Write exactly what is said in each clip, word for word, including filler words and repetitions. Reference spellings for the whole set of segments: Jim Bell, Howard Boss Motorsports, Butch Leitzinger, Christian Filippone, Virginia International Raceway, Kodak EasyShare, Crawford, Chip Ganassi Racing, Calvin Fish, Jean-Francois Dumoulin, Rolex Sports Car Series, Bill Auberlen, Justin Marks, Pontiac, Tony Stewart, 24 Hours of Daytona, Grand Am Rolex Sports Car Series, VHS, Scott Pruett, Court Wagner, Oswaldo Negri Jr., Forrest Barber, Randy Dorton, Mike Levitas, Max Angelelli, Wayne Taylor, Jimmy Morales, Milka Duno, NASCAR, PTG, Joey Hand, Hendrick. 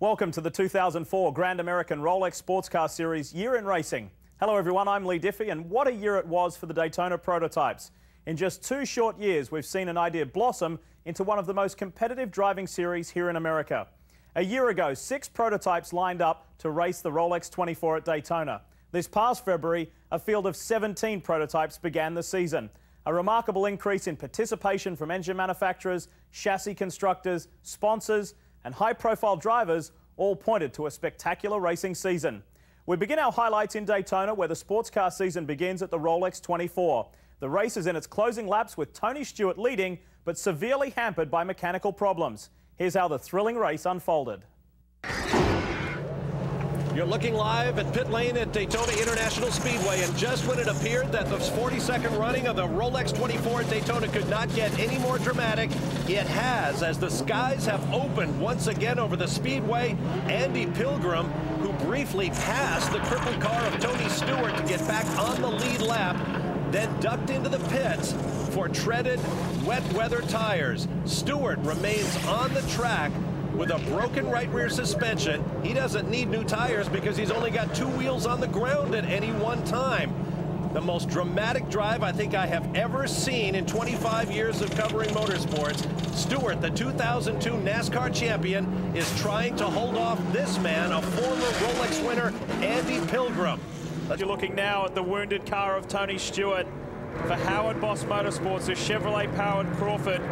Welcome to the two thousand four Grand American Rolex Sports Car Series Year in Racing. Hello everyone, I'm Lee Diffie, and what a year it was for the Daytona Prototypes. In just two short years, we've seen an idea blossom into one of the most competitive driving series here in America. A year ago, six prototypes lined up to race the Rolex twenty-four at Daytona. This past February, a field of seventeen prototypes began the season. A remarkable increase in participation from engine manufacturers, chassis constructors, sponsors and high-profile drivers all pointed to a spectacular racing season. We begin our highlights in Daytona, where the sports car season begins at the Rolex twenty-four. The race is in its closing laps with Tony Stewart leading, but severely hampered by mechanical problems. Here's how the thrilling race unfolded. You're looking live at pit lane at Daytona International Speedway, and just when it appeared that the forty-second running of the Rolex twenty-four at Daytona could not get any more dramatic, it has, as the skies have opened once again over the speedway. Andy Pilgrim, who briefly passed the crippled car of Tony Stewart to get back on the lead lap, then ducked into the pits for treaded wet weather tires. Stewart remains on the track with a broken right rear suspension. He doesn't need new tires because he's only got two wheels on the ground at any one time. The most dramatic drive I think I have ever seen in twenty-five years of covering motorsports. Stewart, the two thousand two NASCAR champion, is trying to hold off this man, a former Rolex winner, Andy Pilgrim. You're looking now at the wounded car of Tony Stewart for Howard Boss Motorsports, a Chevrolet-powered Crawford.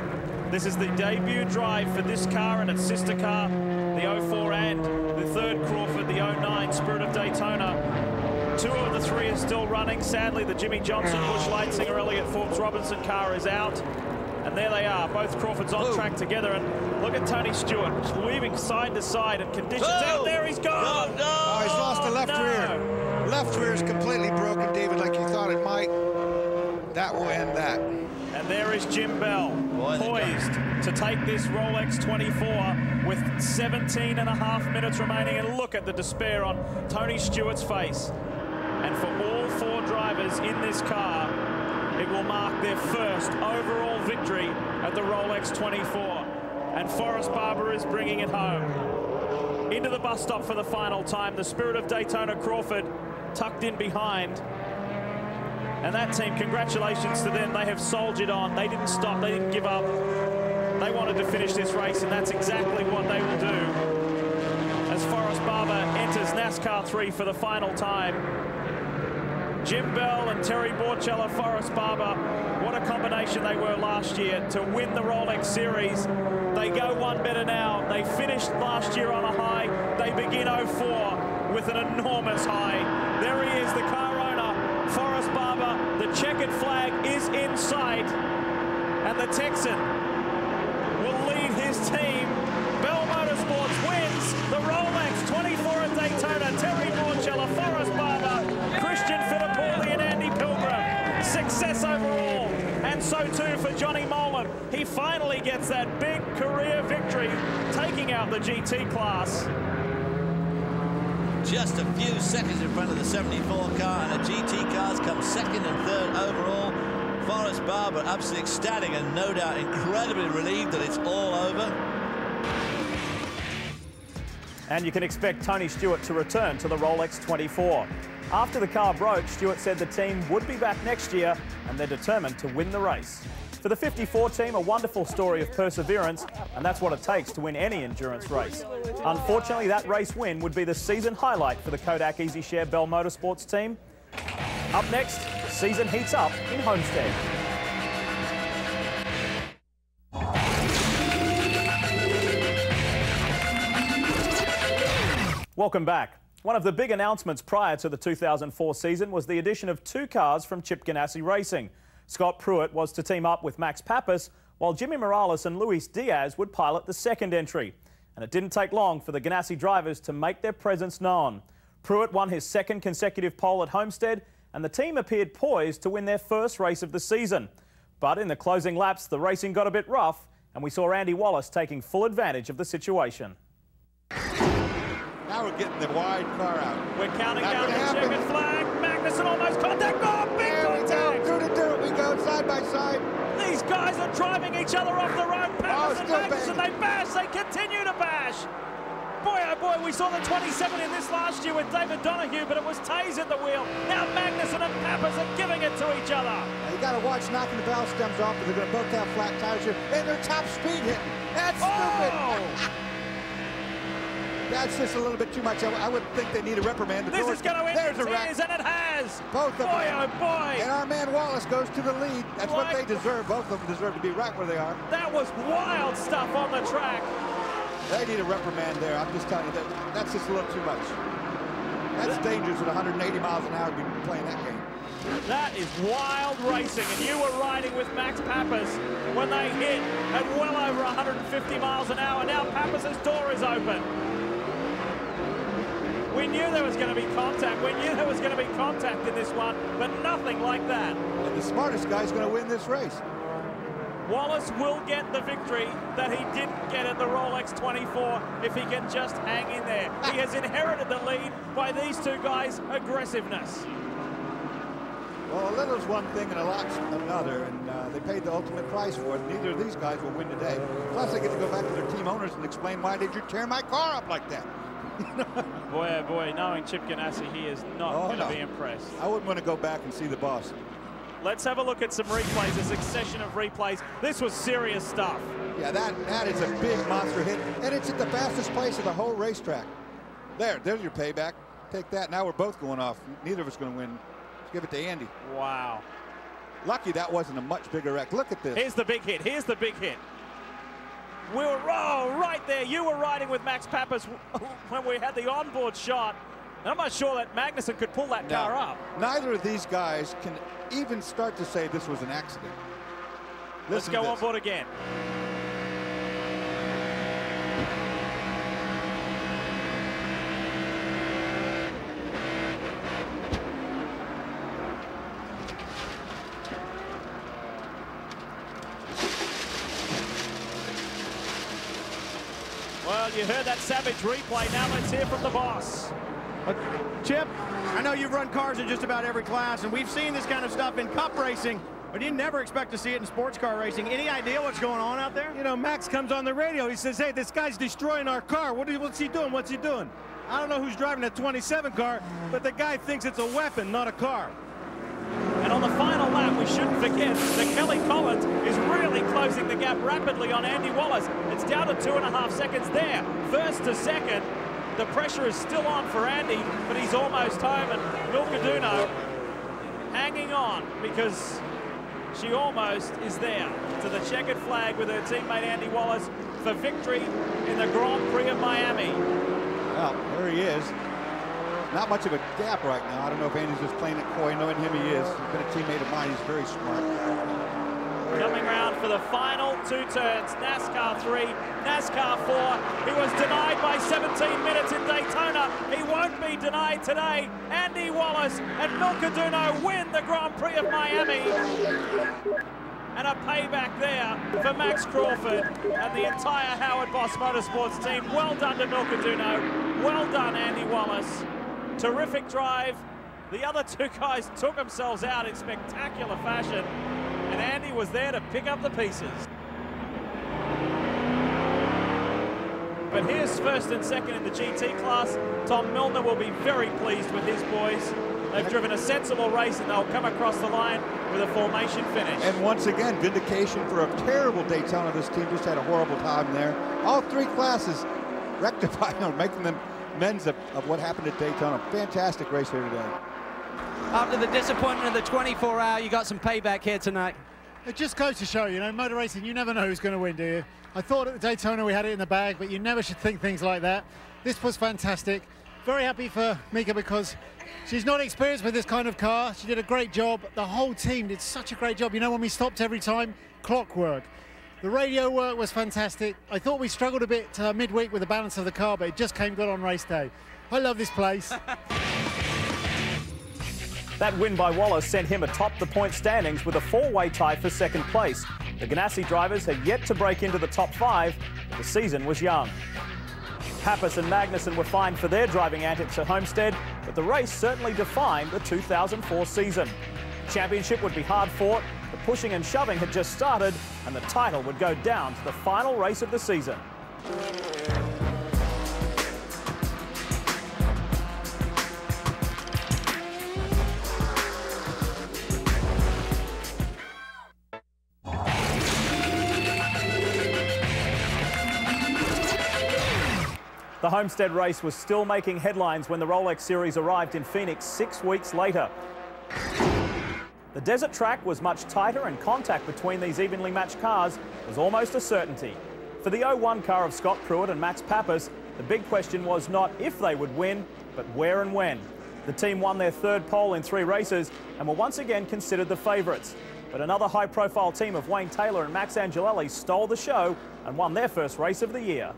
This is the debut drive for this car and its sister car, the oh four and the third Crawford, the oh nine Spirit of Daytona. Two of the three are still running. Sadly, the Jimmy Johnson, Butch Leitzinger, Elliott Forbes-Robinson car is out. And there they are, both Crawfords on track together. And look at Tony Stewart weaving side to side and conditions oh, out. There he's gone. No, no, oh, he's lost the left no. rear. Left rear is completely broken, David, like you thought it might. That will end that. And there is Jim Bell, Boy, poised to take this Rolex twenty-four with seventeen and a half minutes remaining. And look at the despair on Tony Stewart's face. And for all four drivers in this car, it will mark their first overall victory at the Rolex twenty-four. And Forrest Barber is bringing it home. Into the bus stop for the final time, the Spirit of Daytona Crawford tucked in behind. And that team, congratulations to them. They have soldiered on. They didn't stop. They didn't give up. They wanted to finish this race, and that's exactly what they will do. As Forrest Barber enters NASCAR three for the final time. Jim Bell and Terry Borcheller, Forrest Barber, what a combination they were last year to win the Rolex Series. They go one better now. They finished last year on a high. They begin oh four with an enormous high. There he is, the car owner, Forrest Barber. The checkered flag is in sight, and the Texan will lead his team. Bell Motorsports wins the Rolex twenty-four at Daytona. Terry Borcheller, Forrest Barber, Christian Fittipaldi and Andy Pilgrim. Success overall, and so too for Johnny Molman. He finally gets that big career victory, taking out the G T class. Just a few seconds in front of the seventy-four car, and the G T cars come second and third overall. Forrest Barber absolutely ecstatic and no doubt incredibly relieved that it's all over. And you can expect Tony Stewart to return to the Rolex twenty-four. After the car broke, Stewart said the team would be back next year, and they're determined to win the race. For the fifty-four team, a wonderful story of perseverance, and that's what it takes to win any endurance race. Unfortunately, that race win would be the season highlight for the Kodak EasyShare Bell Motorsports team. Up next, season heats up in Homestead. Welcome back. One of the big announcements prior to the two thousand four season was the addition of two cars from Chip Ganassi Racing. Scott Pruett was to team up with Max Papis, while Jimmy Morales and Luis Diaz would pilot the second entry. And it didn't take long for the Ganassi drivers to make their presence known. Pruett won his second consecutive pole at Homestead, and the team appeared poised to win their first race of the season. But in the closing laps, the racing got a bit rough, and we saw Andy Wallace taking full advantage of the situation. Now we're getting the wide car out. We're counting Not down the checkered flag. Magnussen almost contact. Oh, big contact! And we go, do to do it. We go side by side. These guys are driving each other off the road. Papis oh, and Magnussen, bad. They bash. They continue to bash. Boy, oh boy, we saw the twenty-seven in this last year with David Donoghue, but it was Taze at the wheel. Now Magnussen and Papis are giving it to each other. Now you got to watch knocking the valve stems off, because they both have flat tires here, and their top speed hit. That's oh! stupid. That's just a little bit too much. I, I wouldn't think they need a reprimand. But this Doris, is going to end in tears, and it has. Both of boy, them. Boy, oh boy. And our man Wallace goes to the lead. That's like, what they deserve. Both of them deserve to be right where they are. That was wild stuff on the track. They need a reprimand there. I'm just telling you, that, that's just a little too much. That's dangerous at one hundred eighty miles an hour to be playing that game. That is wild racing, and you were riding with Max Papis when they hit at well over one hundred fifty miles an hour. Now Pappas' door is open. We knew there was going to be contact. We knew there was going to be contact in this one, but nothing like that. And the smartest guy's going to win this race. Wallace will get the victory that he didn't get at the Rolex twenty-four if he can just hang in there. He has inherited the lead by these two guys' aggressiveness. Well, a little's one thing and a lot's another, and uh, they paid the ultimate price for it. Neither of these guys will win today. Plus, they get to go back to their team owners and explain, why did you tear my car up like that? Boy, oh boy, knowing Chip Ganassi, he is not oh, going to no. be impressed. I wouldn't want to go back and see the boss. Let's have a look at some replays, a succession of replays. This was serious stuff. Yeah, that, that is a big monster hit, and it's at the fastest place of the whole racetrack. There, there's your payback. Take that. Now we're both going off. Neither of us going to win. Let's give it to Andy. Wow. Lucky that wasn't a much bigger wreck. Look at this. Here's the big hit. Here's the big hit. We were oh, right there. You were riding with Max Papis when we had the onboard shot. And I'm not sure that Magnussen could pull that no. car up. Neither of these guys can even start to say this was an accident. Listen, let's go on board again. Well, you heard that savage replay. Now let's hear from the boss. Chip, I know you've run cars in just about every class, and we've seen this kind of stuff in cup racing, but you never expect to see it in sports car racing. Any idea what's going on out there? You know, Max comes on the radio. He says, hey, this guy's destroying our car. What is, what's he doing? What's he doing? I don't know who's driving that twenty-seven car, but the guy thinks it's a weapon, not a car. And on the final lap, we shouldn't forget that Kelly Collins is really closing the gap rapidly on Andy Wallace. It's down to two and a half seconds there, first to second. The pressure is still on for Andy, but he's almost home, and Milka Duno hanging on because she almost is there to the checkered flag with her teammate Andy Wallace for victory in the Grand Prix of Miami. Well, there he is. Not much of a gap right now. I don't know if Andy's just playing it coy. Knowing him, he is. He's been a teammate of mine. He's very smart. Coming round for the final two turns, NASCAR three, NASCAR four. He was denied by seventeen minutes in Daytona. He won't be denied today. Andy Wallace and Milka Duno win the Grand Prix of Miami. And a payback there for Max Crawford and the entire Howard Boss Motorsports team. Well done to Milka Duno. Well done, Andy Wallace. Terrific drive. The other two guys took themselves out in spectacular fashion. And Andy was there to pick up the pieces. But here's first and second in the G T class. Tom Milner will be very pleased with his boys. They've driven a sensible race, and they'll come across the line with a formation finish. And once again, vindication for a terrible Daytona. This team just had a horrible time there. All three classes rectifying or making them amends of, of what happened at Daytona. Fantastic race here today. After the disappointment of the twenty-four hour, you got some payback here tonight. It just goes to show, you know, motor racing, you never know who's going to win, do you? I thought at Daytona we had it in the bag, but you never should think things like that. This was fantastic. Very happy for Mika because she's not experienced with this kind of car. She did a great job. The whole team did such a great job. You know, when we stopped every time, clockwork. The radio work was fantastic. I thought we struggled a bit uh, midweek with the balance of the car, but it just came good on race day. I love this place. That win by Wallace sent him atop the point standings with a four-way tie for second place. The Ganassi drivers had yet to break into the top five, but the season was young. Papis and Magnussen were fined for their driving antics at Homestead, but the race certainly defined the two thousand four season. The championship would be hard-fought, the pushing and shoving had just started, and the title would go down to the final race of the season. The Homestead race was still making headlines when the Rolex Series arrived in Phoenix six weeks later. The desert track was much tighter and contact between these evenly matched cars was almost a certainty. For the oh one car of Scott Pruett and Max Papis, the big question was not if they would win, but where and when. The team won their third pole in three races and were once again considered the favourites. But another high-profile team of Wayne Taylor and Max Angelelli stole the show and won their first race of the year.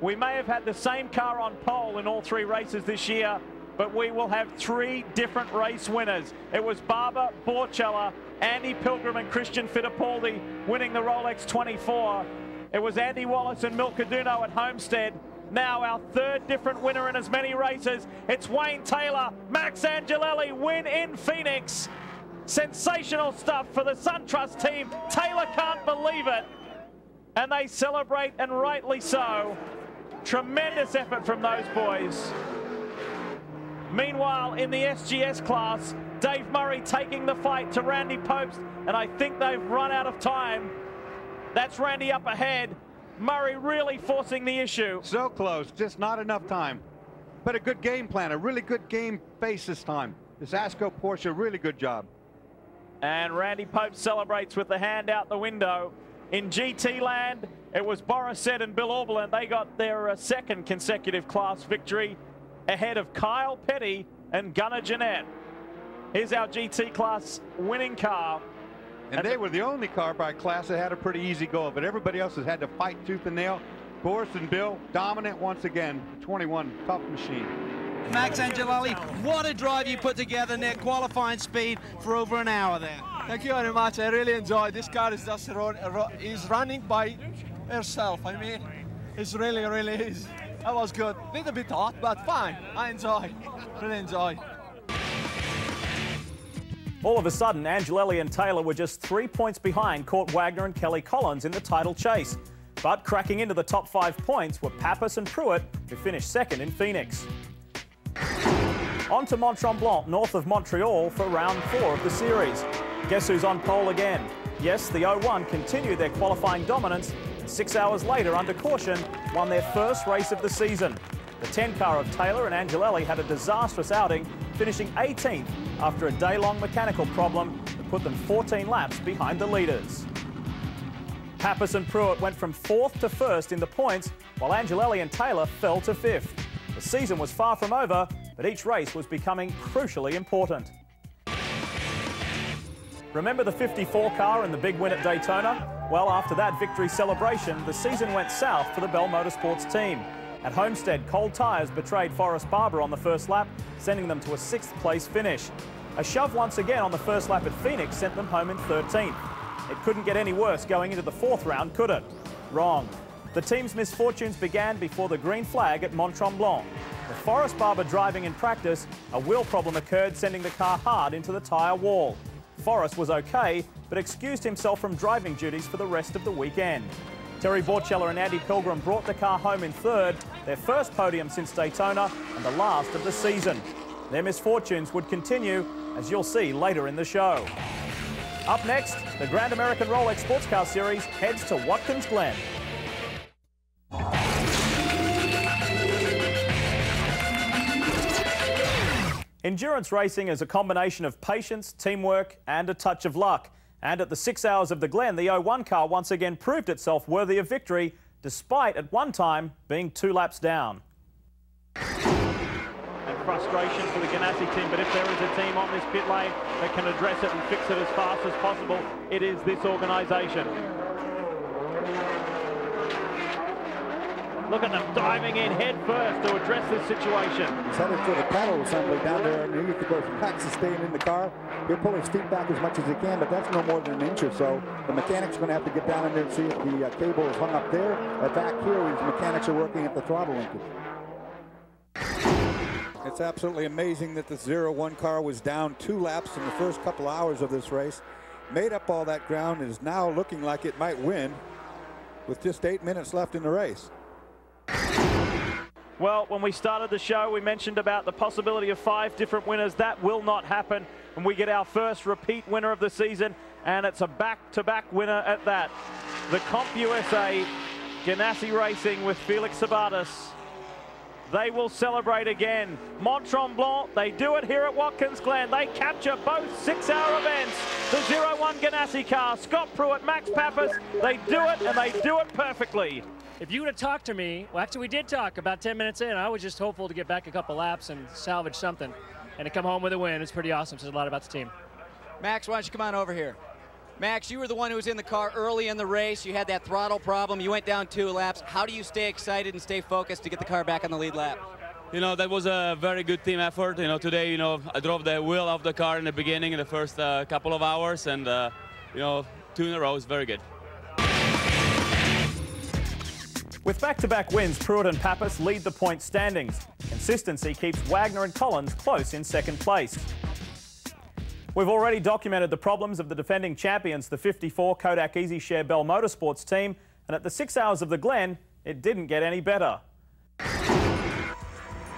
We may have had the same car on pole in all three races this year, but we will have three different race winners. It was Barber, Borcheller, Andy Pilgrim and Christian Fittipaldi winning the Rolex twenty-four. It was Andy Wallace and Milka Duno at Homestead. Now our third different winner in as many races. It's Wayne Taylor, Max Angelelli win in Phoenix. Sensational stuff for the SunTrust team. Taylor can't believe it. And they celebrate, and rightly so. Tremendous effort from those boys. Meanwhile, in the S G S class, Dave Murray taking the fight to Randy Popes, and I think they've run out of time. That's Randy up ahead. Murray really forcing the issue. So close, just not enough time. But a good game plan, a really good game face this time. This ASCO Porsche, really good job. And Randy Pope celebrates with the hand out the window. In G T land, it was Boris Said and Bill Auberlen. They got their uh, second consecutive class victory ahead of Kyle Petty and Gunnar Jeanette. Here's our G T class winning car. And, and they were the only car by class that had a pretty easy go of it. Everybody else has had to fight tooth and nail. Boris and Bill dominant once again. twenty-one, tough machine. Max Angelelli, what a drive you put together, Nick. Qualifying speed for over an hour there. Thank you very much. I really enjoyed. This car is just run, run, is running by herself. I mean, it's really, really is. That was good. A little bit hot, but fine. I enjoy. Really enjoy. All of a sudden, Angelelli and Taylor were just three points behind Court Wagner and Kelly Collins in the title chase. But cracking into the top five points were Papis and Pruett, who finished second in Phoenix. On to Mont-Tremblant, north of Montreal, for round four of the series. Guess who's on pole again? Yes, the oh one continue their qualifying dominance, and six hours later, under caution, won their first race of the season. The ten car of Taylor and Angelelli had a disastrous outing, finishing eighteenth after a day-long mechanical problem that put them fourteen laps behind the leaders. Papis and Pruett went from fourth to first in the points, while Angelelli and Taylor fell to fifth. The season was far from over, but each race was becoming crucially important. Remember the fifty-four car and the big win at Daytona? Well, after that victory celebration, the season went south for the Bell Motorsports team. At Homestead, cold tyres betrayed Forrest Barber on the first lap, sending them to a sixth-place finish. A shove once again on the first lap at Phoenix sent them home in thirteenth. It couldn't get any worse going into the fourth round, could it? Wrong. The team's misfortunes began before the green flag at Mont-Tremblant. With Forrest Barber driving in practice, a wheel problem occurred, sending the car hard into the tyre wall. Forrest was okay, but excused himself from driving duties for the rest of the weekend. Terry Borcheller and Andy Pilgrim brought the car home in third, their first podium since Daytona and the last of the season. Their misfortunes would continue, as you'll see later in the show. Up next, the Grand American Rolex Sports Car Series heads to Watkins Glen. Endurance racing is a combination of patience, teamwork and a touch of luck. And at the six hours of the Glen, the oh one car once again proved itself worthy of victory, despite at one time being two laps down. And frustration for the Ganassi team, but if there is a team on this pit lane that can address it and fix it as fast as possible, it is this organisation. Look at them diving in head first to address this situation. He's headed for the paddle assembly down there, and he goes Max is staying in the car. He'll pull his feet back as much as he can, but that's no more than an inch or so. The mechanic's going to have to get down in there and see if the uh, cable is hung up there. Or back here, his mechanics are working at the throttle linkage. It's absolutely amazing that the oh one car was down two laps in the first couple hours of this race, made up all that ground, and is now looking like it might win with just eight minutes left in the race. Well, when we started the show, we mentioned about the possibility of five different winners. That will not happen. And we get our first repeat winner of the season, and it's a back-to-back winner at that. The Comp U S A Ganassi Racing with Felix Sabatis they will celebrate again. Mont-Tremblant, they do it here at Watkins Glen. They capture both six-hour events. The zero one Ganassi car, Scott Pruett, Max Papis, they do it, and they do it perfectly. If you would have talked to me, well, actually we did talk about ten minutes in. I was just hopeful to get back a couple laps and salvage something. And to come home with a win is pretty awesome. Says a lot about the team. Max, why don't you come on over here? Max, you were the one who was in the car early in the race. You had that throttle problem. You went down two laps. How do you stay excited and stay focused to get the car back on the lead lap? You know, that was a very good team effort. You know, today, you know, I drove the wheel off the car in the beginning in the first uh, couple of hours. And, uh, you know, two in a row is very good. With back-to-back wins, Pruett and Papis lead the point standings. Consistency keeps Wagner and Collins close in second place. We've already documented the problems of the defending champions, the fifty-four Kodak EasyShare Bell Motorsports team, and at the six hours of the Glen, it didn't get any better.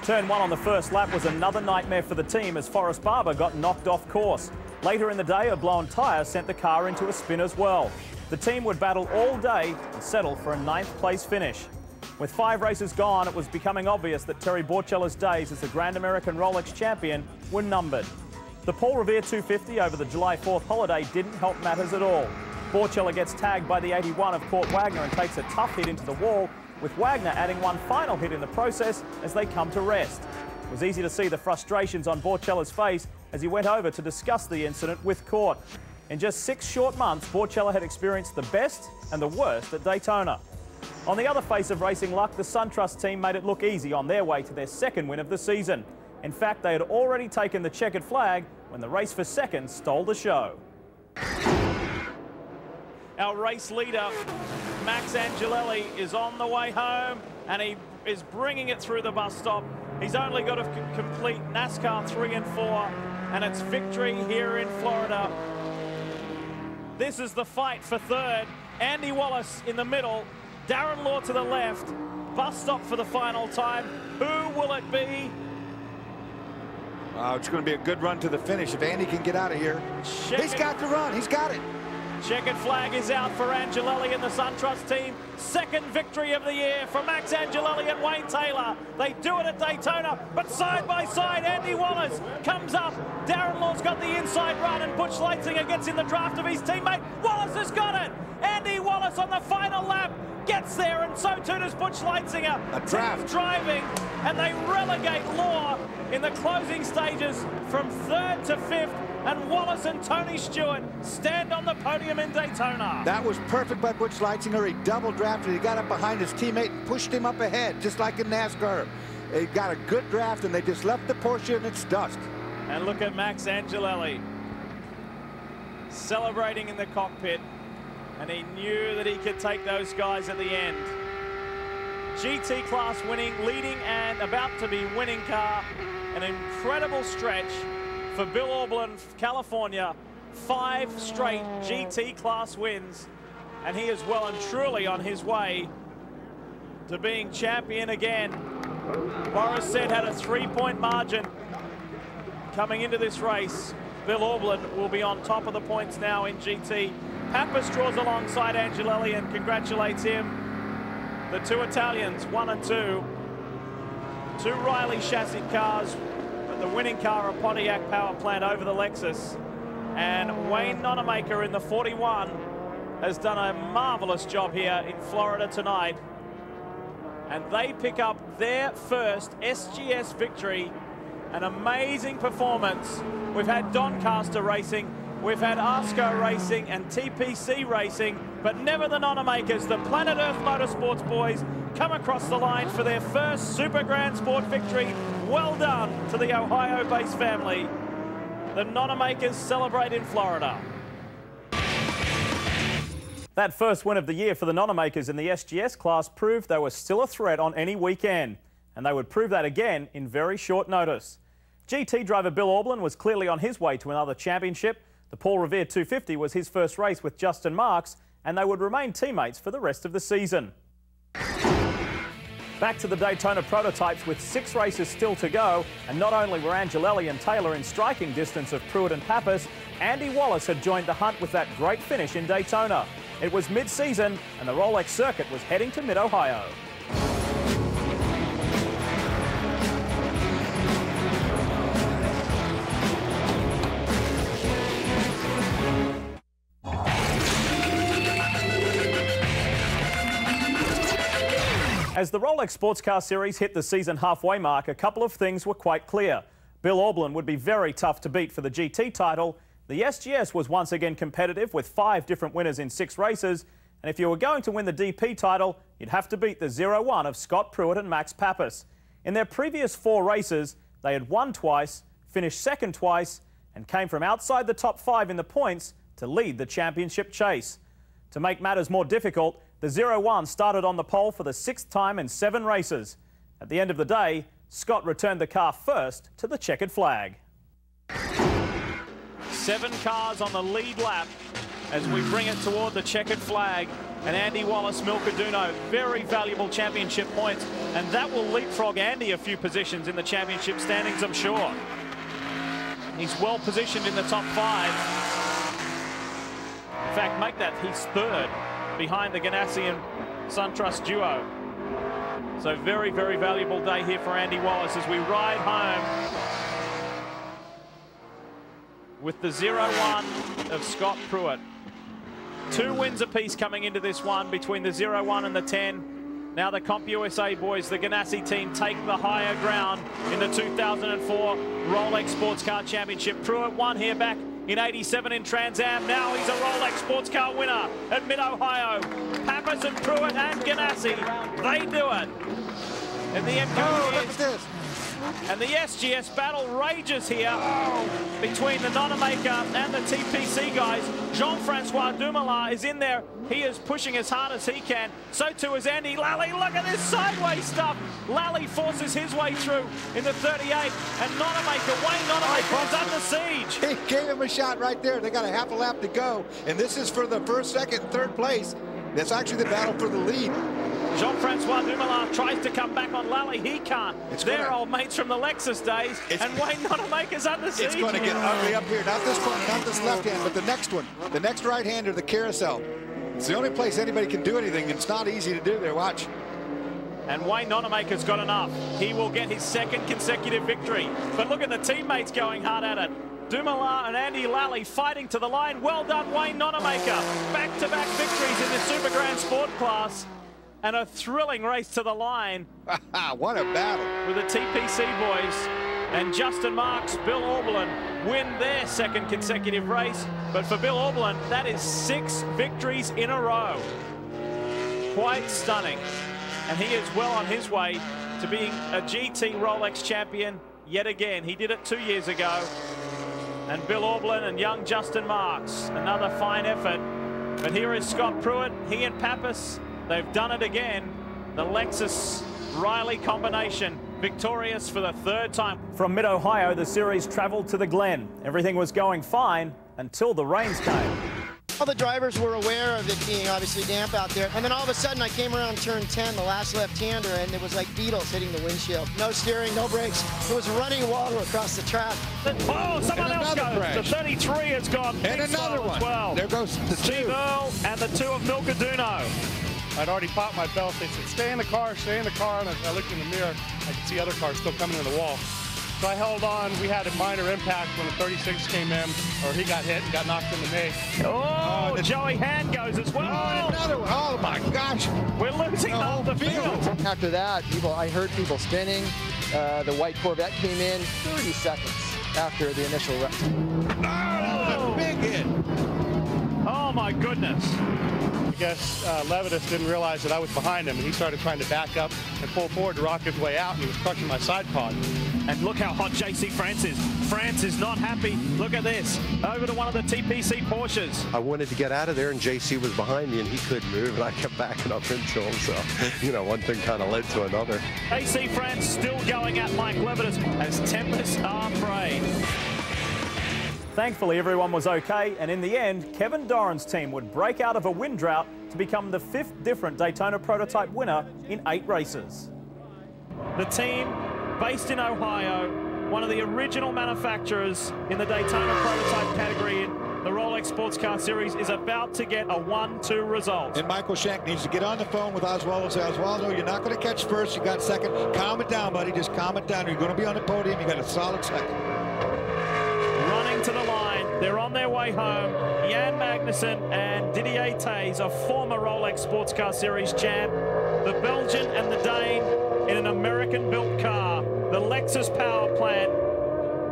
Turn one on the first lap was another nightmare for the team as Forrest Barber got knocked off course. Later in the day, a blown tyre sent the car into a spin as well. The team would battle all day and settle for a ninth place finish. With five races gone, it was becoming obvious that Terry Borcheller's days as the Grand American Rolex champion were numbered. The Paul Revere two fifty over the July fourth holiday didn't help matters at all. Borcheller gets tagged by the eighty-one of Court Wagner and takes a tough hit into the wall, with Wagner adding one final hit in the process as they come to rest. It was easy to see the frustrations on Borcheller's face as he went over to discuss the incident with Court. In just six short months, Borcheller had experienced the best and the worst at Daytona. On the other face of racing luck, the SunTrust team made it look easy on their way to their second win of the season. In fact, they had already taken the checkered flag when the race for second stole the show. Our race leader, Max Angelelli, is on the way home, and he is bringing it through the bus stop. He's only got to complete NASCAR three and four, and it's victory here in Florida. This is the fight for third. Andy Wallace in the middle, Darren Law to the left, bus stop for the final time. Who will it be? Wow, it's going to be a good run to the finish if Andy can get out of here. Check he's it. got the run. He's got it. Checkered flag is out for Angelelli and the SunTrust team. Second victory of the year for Max Angelelli and Wayne Taylor. They do it at Daytona, but side by side, Andy Wallace comes up. Darren Law's got the inside run, and Butch Leitzinger gets in the draft of his teammate. Wallace has got it. Andy Wallace on the final lap gets there, and so too does Butch Leitzinger. A draft. Driving, and they relegate Law in the closing stages from third to fifth. And Wallace and Tony Stewart stand on the podium in Daytona. That was perfect by Butch Leitzinger. He double drafted. He got up behind his teammate and pushed him up ahead, just like in NASCAR. They got a good draft, and they just left the Porsche in its dust. And look at Max Angelelli celebrating in the cockpit. And he knew that he could take those guys at the end. G T class winning, leading, and about to be winning car. An incredible stretch for Bill Auberlen, California. Five straight G T class wins, and he is well and truly on his way to being champion again. Boris Said had a three-point margin coming into this race. Bill Auberlen will be on top of the points now in G T. Papis draws alongside Angelelli and congratulates him. The two Italians, one and two. Two Riley chassis cars. The winning car, a Pontiac power plant over the Lexus. And Wayne Nonamaker in the forty-one has done a marvelous job here in Florida tonight. And they pick up their first S G S victory. An amazing performance. We've had Doncaster Racing, we've had ASCO Racing and T P C Racing, but never the Nonamakers. The Planet Earth Motorsports boys come across the line for their first Super Grand Sport victory. Well done to the Ohio-based family. The Nonamakers celebrate in Florida. That first win of the year for the Nonamakers in the S G S class proved they were still a threat on any weekend, and they would prove that again in very short notice. G T driver Bill Auberlen was clearly on his way to another championship. The Paul Revere two fifty was his first race with Justin Marks, and they would remain teammates for the rest of the season. Back to the Daytona prototypes with six races still to go, and not only were Angelelli and Taylor in striking distance of Pruett and Papis, Andy Wallace had joined the hunt with that great finish in Daytona. It was mid-season, and the Rolex circuit was heading to mid-Ohio. As the Rolex Sports Car Series hit the season halfway mark, a couple of things were quite clear. Bill Auberlen would be very tough to beat for the G T title. The S G S was once again competitive with five different winners in six races. And if you were going to win the D P title, you'd have to beat the zero one of Scott Pruett and Max Papis. In their previous four races, they had won twice, finished second twice, and came from outside the top five in the points to lead the championship chase. To make matters more difficult, the zero one started on the pole for the sixth time in seven races. At the end of the day, Scott returned the car first to the checkered flag. Seven cars on the lead lap as we bring it toward the checkered flag. And Andy Wallace, Milka Duno, very valuable championship points. And that will leapfrog Andy a few positions in the championship standings, I'm sure. He's well positioned in the top five. In fact, make that he's third behind the Ganassi and SunTrust duo. So very, very valuable day here for Andy Wallace as we ride home with the zero one of Scott Pruett. Two wins apiece coming into this one between the zero one and the ten. Now the Comp U S A boys, the Ganassi team, take the higher ground in the two thousand four Rolex Sports Car Championship. Pruett won here back in eighty-seven in Trans Am. Now he's a Rolex Sports Car winner at Mid-Ohio. Papis and Pruett and Ganassi, they do it. And the M K S, and the S G S battle rages here between the Nonamaker and the T P C guys. Jean-Francois Dumoulin is in there. He is pushing as hard as he can. So too is Andy Lally. Look at this sideways stuff. Lally forces his way through in the thirty-eight. And Nonamaker, Wayne Nonamaker, is under siege. He gave him a shot right there. They got a half a lap to go. And this is for the first, second, third place. That's actually the battle for the lead. Jean-Francois Dumoulin tries to come back on Lally. He can't. It's They're gonna, old mates from the Lexus days. And Wayne Nonamaker's under siege. It's going to get ugly up here. Not this one, not this left hand, but the next one. The next right-hander, the carousel. It's the only place anybody can do anything. It's not easy to do there. Watch. And Wayne Nonamaker's got enough. He will get his second consecutive victory. But look at the teammates going hard at it. Dumoulin and Andy Lally fighting to the line. Well done, Wayne Nonamaker. Back-to-back victories in the Super Grand Sport class. And a thrilling race to the line. What a battle. With the T P C boys. And Justin Marks, Bill Auberlen win their second consecutive race. But for Bill Auberlen, that is six victories in a row. Quite stunning. And he is well on his way to being a G T Rolex champion yet again. He did it two years ago. And Bill Auberlen and young Justin Marks, another fine effort. But here is Scott Pruett, he and Papis. They've done it again. The Lexus-Riley combination, victorious for the third time. From Mid-Ohio, the series traveled to the Glen. Everything was going fine until the rains came. All the drivers were aware of it being obviously damp out there. And then all of a sudden, I came around turn ten, the last left-hander, and it was like beetles hitting the windshield. No steering, no brakes. It was running water across the track. Oh, someone else goes. Crash. The thirty-three has gone. And another one. As well. There goes the two. And the two of Milka Duno. I'd already popped my belt. They said, stay in the car, stay in the car. And I looked in the mirror, I could see other cars still coming to the wall. So I held on. We had a minor impact when the thirty-six came in, or he got hit and got knocked in the knee. Oh, oh Joey Hand goes as well. Oh, another one. Oh, my gosh. We're losing the whole field. field. After that, people, I heard people spinning. Uh, the white Corvette came in thirty seconds after the initial wreck. Oh, that was a big hit. Oh, my goodness. I guess uh, Levitas didn't realize that I was behind him, and he started trying to back up and pull forward to rock his way out, and he was crushing my side pod. And look how hot J C France is. France is not happy. Look at this. Over to one of the T P C Porsches. I wanted to get out of there, and J C was behind me, and he couldn't move, and I kept backing up into him. So, you know, one thing kind of led to another. J C France still going at Mike Levitas as tempests are frayed. Thankfully, everyone was okay, and in the end, Kevin Doran's team would break out of a win drought to become the fifth different Daytona Prototype winner in eight races. The team, based in Ohio, one of the original manufacturers in the Daytona Prototype category in the Rolex Sports Car Series, is about to get a one two result. And Michael Schenck needs to get on the phone with Oswaldo and say, Oswaldo, you're not going to catch first, you got second. Calm it down, buddy, just calm it down. You're going to be on the podium, you got a solid second. To the line, they're on their way home. Jan Magnussen and Didier Tays, a former Rolex Sports Car Series champ, the Belgian and the Dane in an American-built car. The Lexus power plant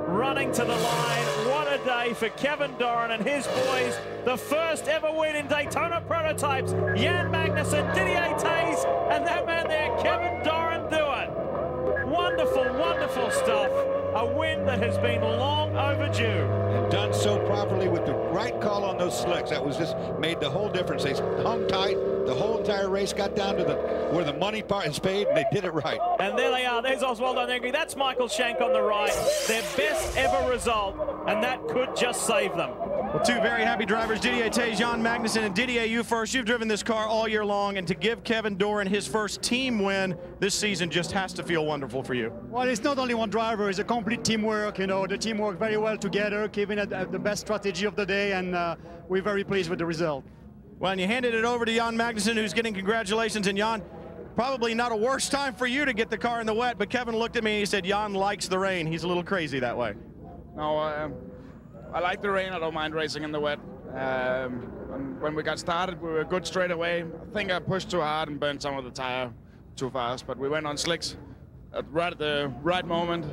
running to the line. What a day for Kevin Doran and his boys. The first ever win in Daytona Prototypes. Jan Magnussen, Didier Tays, and that man there, Kevin Doran, do it. Wonderful, wonderful stuff. A win that has been long overdue. And done so properly with the right call on those slicks. That was just made the whole difference. They hung tight. The whole entire race got down to the where the money part is paid, and they did it right. And there they are. There's Oswaldo Negri. That's Michael Shank on the right. Their best ever result, and that could just save them. Well, two very happy drivers, Didier Tays, Jan Magnussen, and Didier, you first. You've driven this car all year long, and to give Kevin Doran his first team win this season just has to feel wonderful for you. Well, it's not only one driver. It's a complete teamwork. You know, the team worked very well together. Kevin had, had the best strategy of the day, and uh, we're very pleased with the result. Well, and you handed it over to Jan Magnussen, who's getting congratulations. And Jan, probably not a worse time for you to get the car in the wet, but Kevin looked at me and he said, Jan likes the rain. He's a little crazy that way. No, um, I like the rain. I don't mind racing in the wet. Um, and when we got started, we were good straight away. I think I pushed too hard and burned some of the tire too fast, but we went on slicks at right at the right moment,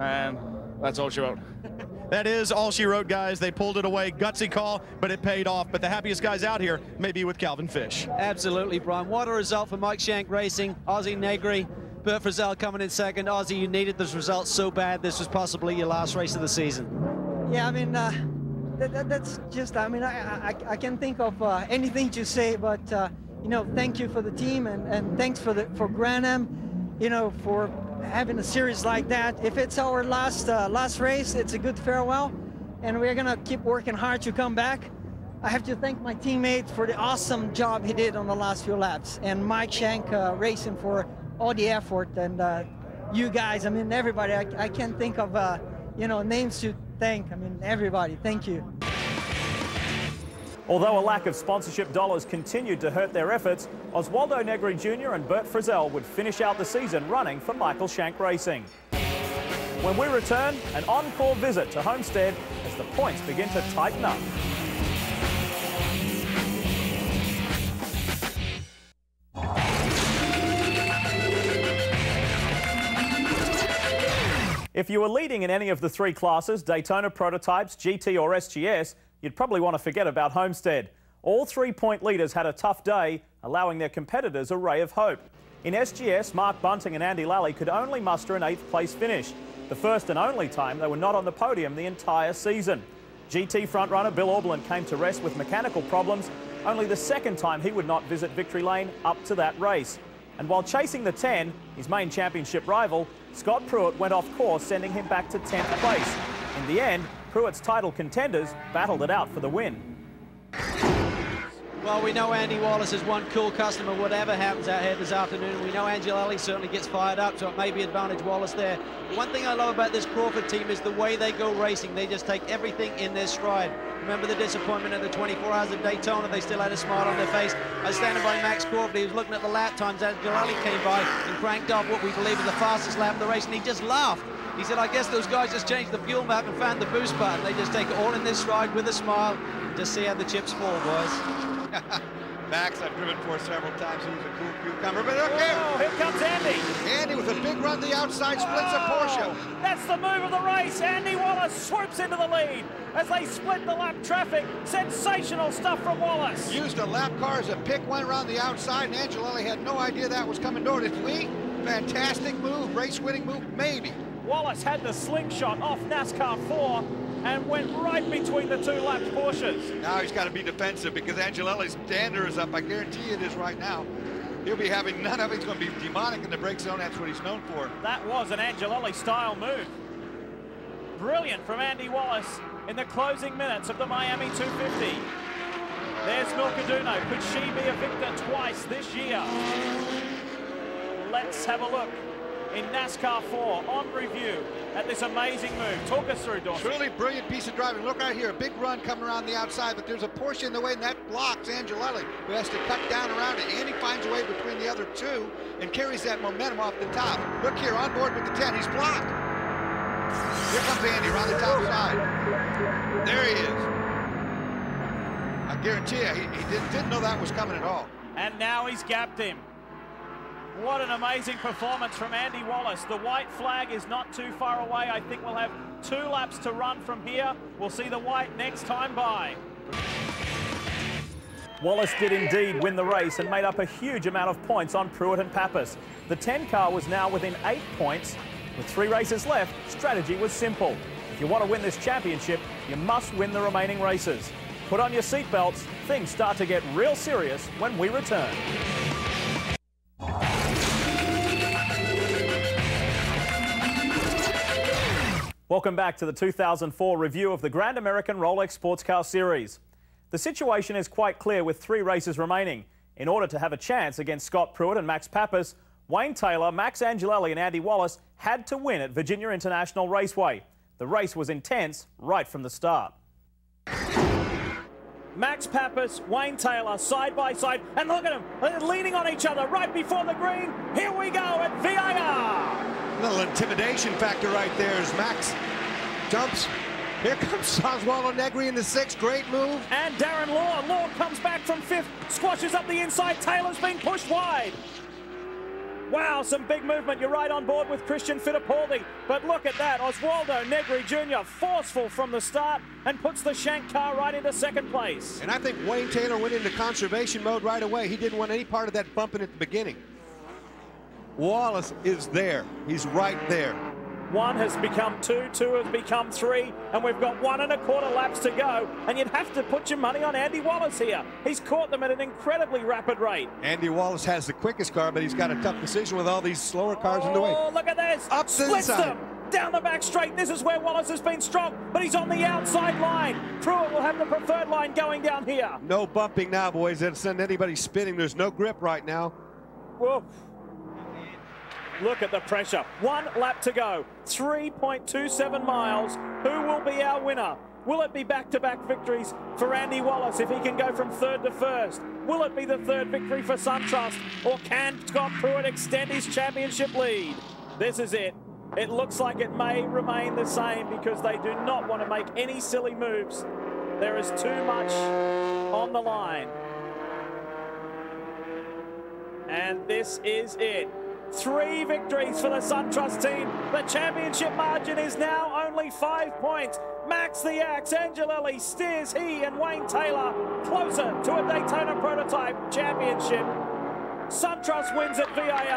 and that's all she wrote. That is all she wrote, guys. They pulled it away. Gutsy call, but it paid off. But the happiest guys out here may be with Calvin Fish. Absolutely, Brian. What a result for Mike Shank Racing, Aussie Negri, Bert Frizzell coming in second. Aussie, you needed this result so bad. This was possibly your last race of the season. Yeah, I mean, uh, that, that, that's just, I mean, I, I, I can't think of uh, anything to say, but, uh, you know, thank you for the team, and, and thanks for, the, for Grand Am, you know, for having a series like that. If it's our last uh, last race, it's a good farewell, and we're gonna keep working hard to come back. I have to thank my teammate for the awesome job he did on the last few laps, and Mike Shank uh, Racing for all the effort, and uh, you guys, I mean everybody. I, I can't think of uh, you know names to thank. I mean everybody, thank you. Although a lack of sponsorship dollars continued to hurt their efforts, Oswaldo Negri Junior and Bert Frizzell would finish out the season running for Michael Shank Racing. When we return, an encore visit to Homestead as the points begin to tighten up. If you were leading in any of the three classes, Daytona Prototypes, G T or S G S, you'd probably want to forget about Homestead. All three point leaders had a tough day, allowing their competitors a ray of hope. In S G S, Mark Bunting and Andy Lally could only muster an eighth place finish, the first and only time they were not on the podium the entire season. G T frontrunner Bill Auberlen came to rest with mechanical problems, only the second time he would not visit victory lane up to that race. And while chasing the ten, his main championship rival, Scott Pruett went off course, sending him back to tenth place. In the end, Pruett's title contenders battled it out for the win. Well, we know Andy Wallace is one cool customer, whatever happens out here this afternoon. We know Angelelli certainly gets fired up, so it may be advantage Wallace there. One thing I love about this Crawford team is the way they go racing. They just take everything in their stride. Remember the disappointment in the twenty-four hours of Daytona. They still had a smile on their face. I stand by Max Crawford. He was looking at the lap times. Angelelli came by and cranked off what we believe is the fastest lap of the race, and he just laughed. He said, I guess those guys just changed the fuel map and found the boost button. They just take it all in their stride with a smile. Just see how the chips fall, boys. Max, I've driven for several times. He was a cool cucumber, but look here. Oh, here comes Andy. Andy with a big run to the outside, splits a Porsche. That's the move of the race. Andy Wallace swoops into the lead as they split the lap traffic. Sensational stuff from Wallace. Used a lap car as a pick, went around the outside, and Angelelli had no idea that was coming. Nor did we. Fantastic move, race-winning move, maybe. Wallace had the slingshot off NASCAR four and went right between the two lap Porsches. Now he's got to be defensive because Angelelli's dander is up. I guarantee it is right now. He'll be having none of it. He's going to be demonic in the brake zone. That's what he's known for. That was an Angelelli-style move. Brilliant from Andy Wallace in the closing minutes of the Miami two fifty. There's Milka Duno. Could she be a victor twice this year? Let's have a look in NASCAR four on review at this amazing move. Talk us through, Dawson. Truly brilliant piece of driving. Look right here, a big run coming around the outside, but there's a Porsche in the way, and that blocks Angelelli, who has to cut down around it. Andy finds a way between the other two and carries that momentum off the top. Look here, on board with the ten, he's blocked. Here comes Andy around the top side. There he is. I guarantee you, he, he didn't, didn't know that was coming at all. And now he's gapped him. What an amazing performance from Andy Wallace. The white flag is not too far away. I think we'll have two laps to run from here. We'll see the white next time by. Wallace did indeed win the race and made up a huge amount of points on Pruett and Papis. The ten car was now within eight points. With three races left, strategy was simple. If you want to win this championship, you must win the remaining races. Put on your seatbelts. Things start to get real serious when we return. Welcome back to the two thousand four review of the Grand American Rolex Sports Car Series. The situation is quite clear with three races remaining. In order to have a chance against Scott Pruett and Max Papis, Wayne Taylor, Max Angelelli and Andy Wallace had to win at Virginia International Raceway. The race was intense right from the start. Max Papis, Wayne Taylor, side by side, and look at them, they're leaning on each other right before the green. Here we go at V I R. Little intimidation factor right there as Max jumps. Here comes Oswaldo Negri in the sixth. Great move. And Darren Law. Law comes back from fifth. Squashes up the inside. Taylor's being pushed wide. Wow, some big movement. You're right on board with Christian Fittipaldi. But look at that. Oswaldo Negri Junior forceful from the start and puts the Shank car right into second place. And I think Wayne Taylor went into conservation mode right away. He didn't want any part of that bumping at the beginning. Wallace is there. He's right there. One has become two, two has become three, and we've got one and a quarter laps to go, and you'd have to put your money on Andy Wallace here. He's caught them at an incredibly rapid rate. Andy Wallace has the quickest car, but he's got a tough decision with all these slower cars in the way. Oh, look at this. Up to the side. Down the back straight. This is where Wallace has been strong, but he's on the outside line. Pruett will have the preferred line going down here. No bumping now, boys. It'll send anybody spinning. There's no grip right now. Whoa. Look at the pressure. One lap to go. three point two seven miles. Who will be our winner? Will it be back-to-back victories for Andy Wallace if he can go from third to first? Will it be the third victory for SunTrust? Or can Scott Pruett extend his championship lead? This is it. It looks like it may remain the same because they do not want to make any silly moves. There is too much on the line. And this is it. Three victories for the SunTrust team. The championship margin is now only five points. Max the Axe Angelelli steers he and Wayne Taylor closer to a Daytona Prototype championship. SunTrust wins at V I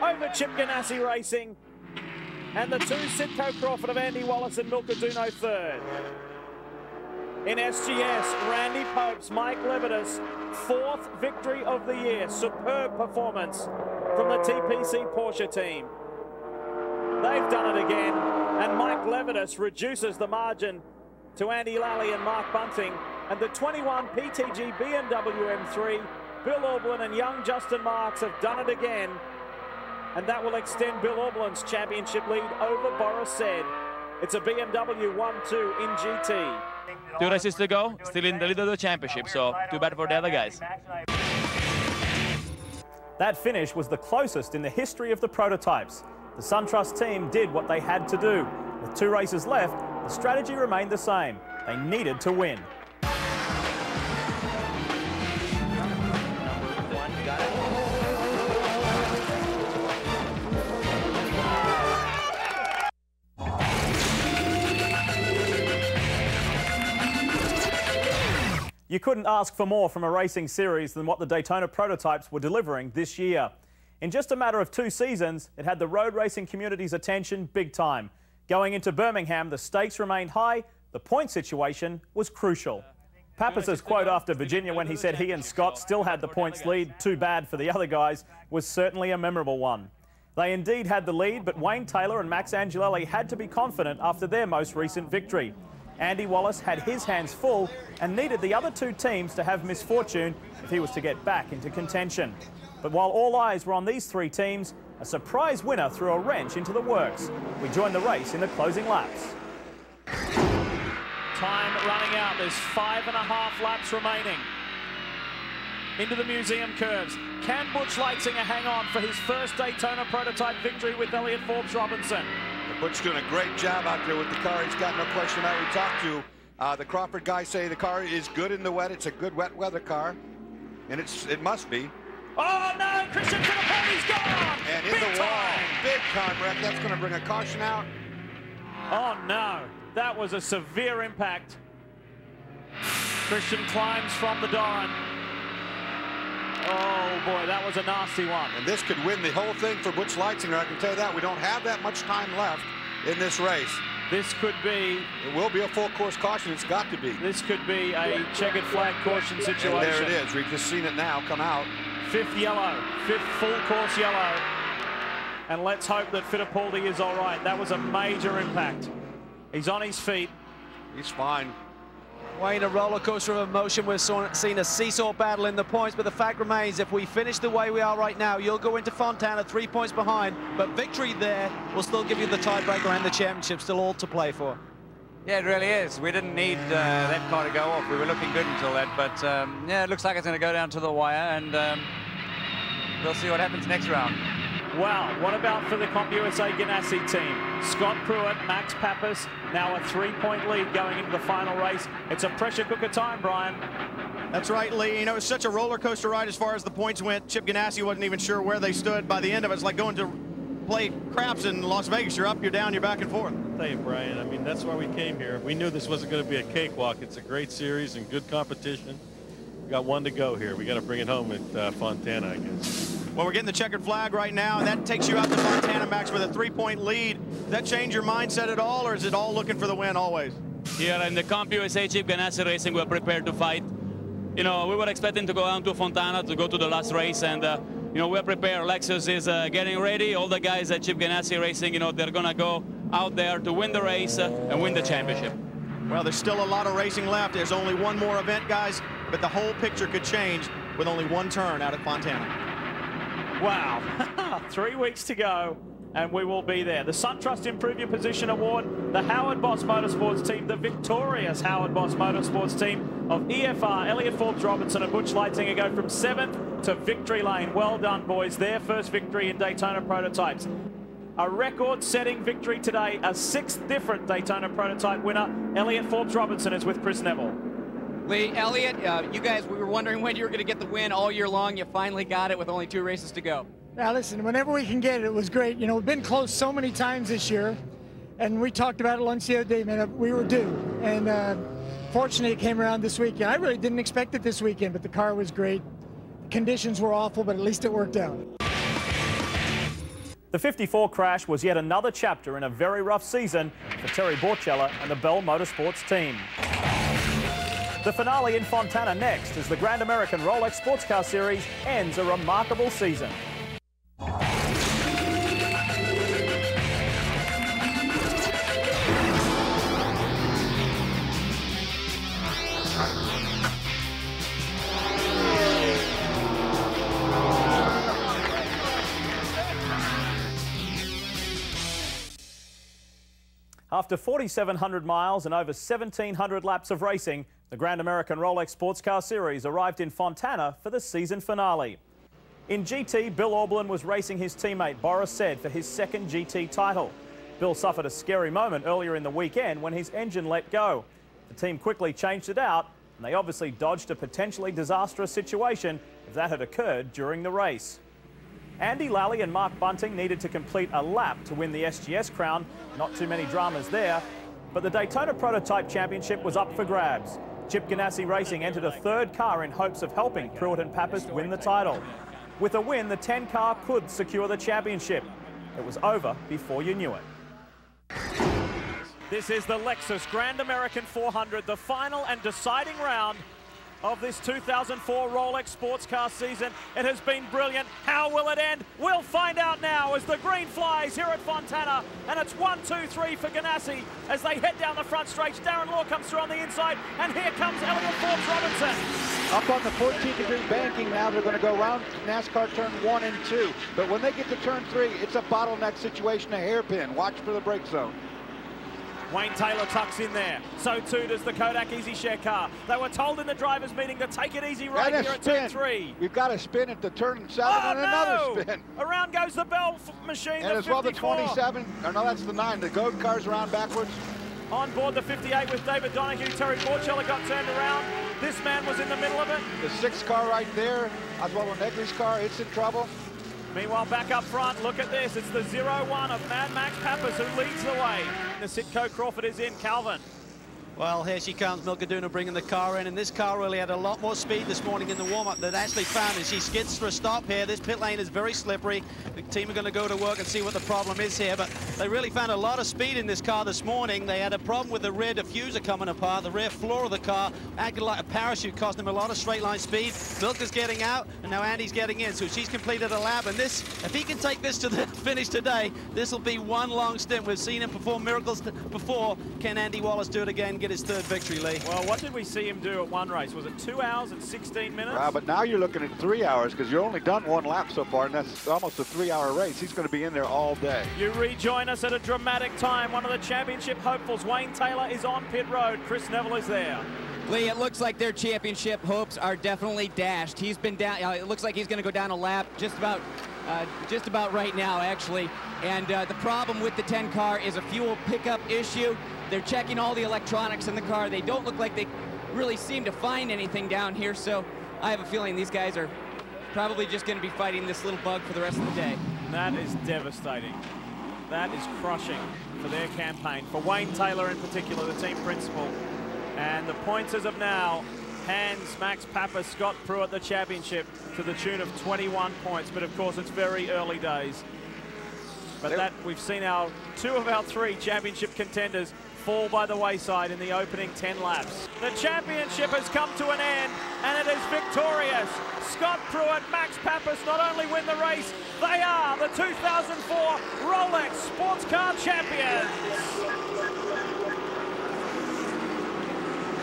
R over Chip Ganassi Racing. And the two Sidco Crawford of Andy Wallace and Milka Duno third. In S G S, Randy Pope's Mike Levitas, fourth victory of the year. Superb performance from the T P C Porsche team. They've done it again, and Mike Levitas reduces the margin to Andy Lally and Mark Bunting. And the twenty-one P T G B M W M three, Bill Auberlen and young Justin Marks have done it again. And that will extend Bill Auberlen's championship lead over Boris Said. It's a B M W one two in G T. Two races to go, still in the lead of the championship, so too bad for the other guys. That finish was the closest in the history of the prototypes. The SunTrust team did what they had to do. With two races left, the strategy remained the same. They needed to win. You couldn't ask for more from a racing series than what the Daytona prototypes were delivering this year. In just a matter of two seasons, it had the road racing community's attention big time. Going into Birmingham, the stakes remained high, the point situation was crucial. Papis's quote after Virginia when he said he and Scott still had the points lead, too bad for the other guys, was certainly a memorable one. They indeed had the lead, but Wayne Taylor and Max Angelelli had to be confident after their most recent victory. Andy Wallace had his hands full and needed the other two teams to have misfortune if he was to get back into contention. But while all eyes were on these three teams, a surprise winner threw a wrench into the works. We joined the race in the closing laps. Time running out. There's five and a half laps remaining. Into the museum curves. Can Butch Leitzinger hang on for his first Daytona prototype victory with Elliott Forbes-Robinson? Butch's doing a great job out there with the car. He's got no question about it. We talked to uh, the Crawford guys say the car is good in the wet. It's a good wet weather car, and it's it must be. Oh no, Christian Filippone, he's gone! And in the wide, big time wreck. That's going to bring a caution out. Oh no, that was a severe impact. Christian climbs from the Doran. Oh boy, that was a nasty one. And this could win the whole thing for Butch Leitzinger, I can tell you that. We don't have that much time left in this race. This could be... It will be a full course caution, it's got to be. This could be a checkered flag caution situation. And there it is, we've just seen it now come out. Fifth yellow, fifth full course yellow. And let's hope that Fittipaldi is all right. That was a major impact. He's on his feet. He's fine. Wayne, a roller coaster of emotion. We've seen a seesaw battle in the points, but the fact remains, if we finish the way we are right now, you'll go into Fontana three points behind, but victory there will still give you the tiebreaker and the championship, still all to play for. Yeah, it really is. We didn't need uh, that car to go off. We were looking good until that, but um, yeah, it looks like it's going to go down to the wire, and um, we'll see what happens next round. Well, what about for the Comp U S A Ganassi team? Scott Pruett, Max Papis, now a three-point lead going into the final race. It's a pressure cooker time, Brian. That's right, Lee. You know, it was such a roller coaster ride as far as the points went. Chip Ganassi wasn't even sure where they stood. By the end of it, it's like going to play craps in Las Vegas. You're up, you're down, you're back and forth. Hey, Brian, I mean, that's why we came here. We knew this wasn't going to be a cakewalk. It's a great series and good competition. We've got one to go here. We got to bring it home at uh, Fontana, I guess. Well, we're getting the checkered flag right now, and that takes you out to Fontana, Max, with a three-point lead. Does that change your mindset at all, or is it all looking for the win always? Yeah, and the Comp U S A Chip Ganassi Racing were prepared to fight. You know, we were expecting to go down to Fontana to go to the last race, and, uh, you know, we're prepared. Lexus is uh, getting ready. All the guys at Chip Ganassi Racing, you know, they're going to go out there to win the race uh, and win the championship. Well, there's still a lot of racing left. There's only one more event, guys, but the whole picture could change with only one turn out at Fontana. Wow, three weeks to go, and we will be there. The SunTrust Improve Your Position Award, the Howard Boss Motorsports team, the victorious Howard Boss Motorsports team of E F R, Elliott Forbes-Robinson and Butch Leitzinger go from seventh to victory lane. Well done, boys. Their first victory in Daytona Prototypes. A record-setting victory today, a sixth different Daytona Prototype winner. Elliott Forbes-Robinson is with Chris Neville. Lee, Elliott, uh, you guys, we were wondering when you were going to get the win all year long. You finally got it with only two races to go. Now, listen, whenever we can get it, it was great. You know, we've been close so many times this year, and we talked about it lunch the other day, man. We were due, and uh, fortunately, it came around this weekend. I really didn't expect it this weekend, but the car was great. The conditions were awful, but at least it worked out. The fifty-four crash was yet another chapter in a very rough season for Terry Borcheller and the Bell Motorsports team. The finale in Fontana next as the Grand American Rolex Sports Car Series ends a remarkable season. After four thousand seven hundred miles and over seventeen hundred laps of racing, the Grand American Rolex Sports Car Series arrived in Fontana for the season finale. In G T, Bill Auberlen was racing his teammate Boris Said for his second G T title. Bill suffered a scary moment earlier in the weekend when his engine let go. The team quickly changed it out, and they obviously dodged a potentially disastrous situation if that had occurred during the race. Andy Lally and Mark Bunting needed to complete a lap to win the S G S crown. Not too many dramas there. But the Daytona Prototype Championship was up for grabs. Chip Ganassi Racing entered a third car in hopes of helping Pruett and Papis win the title. With a win, the ten car could secure the championship. It was over before you knew it. This is the Lexus Grand American four hundred, the final and deciding round of this two thousand four Rolex Sports Car season. It has been brilliant. How will it end? We'll find out now as the green flies here at Fontana, and it's one, two, three for Ganassi as they head down the front straight. Darren Law comes through on the inside, and here comes Elliott Forbes-Robinson. Up on the fourteen degree banking now, they're gonna go around NASCAR turn one and two, but when they get to turn three, it's a bottleneck situation, a hairpin. Watch for the brake zone. Wayne Taylor tucks in there. So too does the Kodak Easy Share car. They were told in the drivers' meeting to take it easy right here spin. At turn three. We've got a spin at the turn seven oh, and no. another spin. Around goes the Bell machine. And as well the twenty-seven, or no, that's the nine. The gold car's around backwards. On board the fifty-eight with David Donahue. Terry Borcheller got turned around. This man was in the middle of it. The sixth car right there, Oswaldo Negri's car, it's in trouble. Meanwhile, back up front, look at this. It's the zero one of Mad Max Papis who leads the way. The Sitco Crawford is in, Calvin. Well, here she comes, Milka Duno bringing the car in, and this car really had a lot more speed this morning in the warm-up than actually found as she skids for a stop here. This pit lane is very slippery. The team are going to go to work and see what the problem is here, but they really found a lot of speed in this car this morning. They had a problem with the rear diffuser coming apart, the rear floor of the car, acted like a parachute, cost them a lot of straight-line speed. Milka's getting out, and now Andy's getting in, so she's completed a lap, and this, if he can take this to the finish today, this will be one long stint. We've seen him perform miracles before. Can Andy Wallace do it again? Get his third victory, Lee. Well, what did we see him do at one race? Was it two hours and sixteen minutes? Wow, but now you're looking at three hours because you've only done one lap so far, and that's almost a three-hour race. He's going to be in there all day. You rejoin us at a dramatic time. One of the championship hopefuls, Wayne Taylor, is on pit road. Chris Neville is there. Lee, it looks like their championship hopes are definitely dashed. He's been down. Uh, it looks like he's going to go down a lap just about, uh, just about right now, actually. And uh, the problem with the ten car is a fuel pickup issue. They're checking all the electronics in the car. They don't look like they really seem to find anything down here, so I have a feeling these guys are probably just going to be fighting this little bug for the rest of the day. That is devastating. That is crushing for their campaign, for Wayne Taylor in particular, the team principal. And the points as of now hands Max Papis, Scott Pruett, the championship to the tune of twenty-one points, but of course it's very early days. But that, we've seen our two of our three championship contenders fall by the wayside in the opening ten laps. The championship has come to an end, and it is victorious. Scott Pruett, Max Papis not only win the race, they are the two thousand four Rolex Sports Car Champions.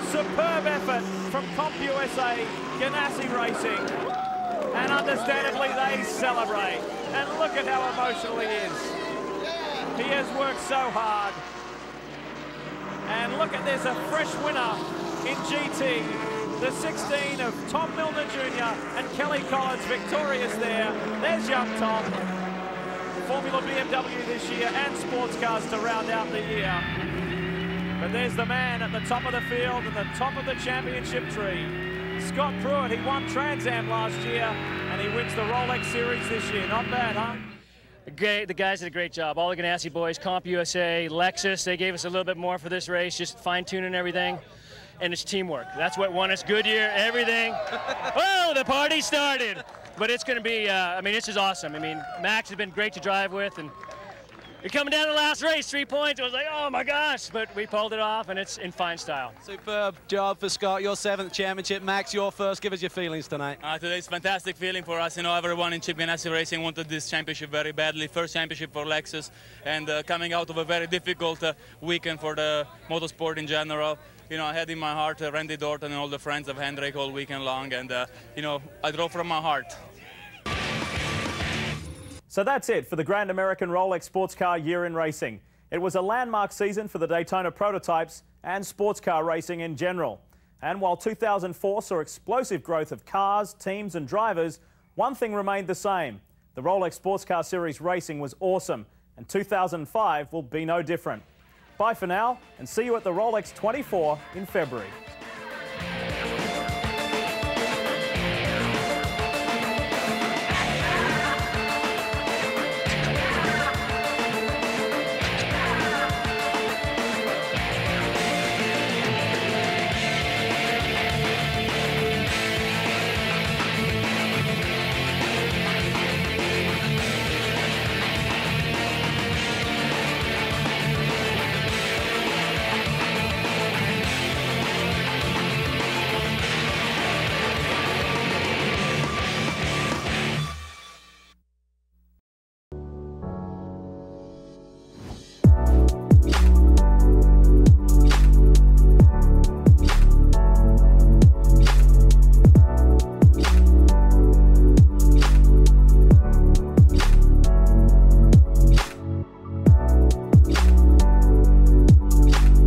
Superb effort from Comp U S A, Ganassi Racing, and understandably they celebrate. And look at how emotional he is. He has worked so hard. And look at this, a fresh winner in G T. The sixteen of Tom Milner Junior and Kelly Collins victorious there. There's young Tom. Formula B M W this year and sports cars to round out the year. But there's the man at the top of the field and the top of the championship tree. Scott Pruett, he won Trans Am last year and he wins the Rolex Series this year. Not bad, huh? Great, the guys did a great job. All the Ganassi boys, Comp U S A, Lexus, they gave us a little bit more for this race, just fine-tuning everything. And it's teamwork. That's what won us. Goodyear, everything. Oh, the party started. But it's going to be, uh, I mean, this is awesome. I mean, Max has been great to drive with. And you're coming down to the last race, three points. It was like, oh, my gosh. But we pulled it off, and it's in fine style. Superb job for Scott, your seventh championship. Max, your first. Give us your feelings tonight. Uh, today's fantastic feeling for us. You know, everyone in Chip Ganassi Racing wanted this championship very badly. First championship for Lexus, and uh, coming out of a very difficult uh, weekend for the motorsport in general. You know, I had in my heart uh, Randy Dorton and all the friends of Hendrick all weekend long, and, uh, you know, I drove from my heart. So that's it for the Grand American Rolex Sports Car Year in Racing. It was a landmark season for the Daytona prototypes and sports car racing in general. And while two thousand four saw explosive growth of cars, teams and drivers, one thing remained the same. The Rolex Sports Car Series racing was awesome, and two thousand five will be no different. Bye for now, and see you at the Rolex twenty-four in February.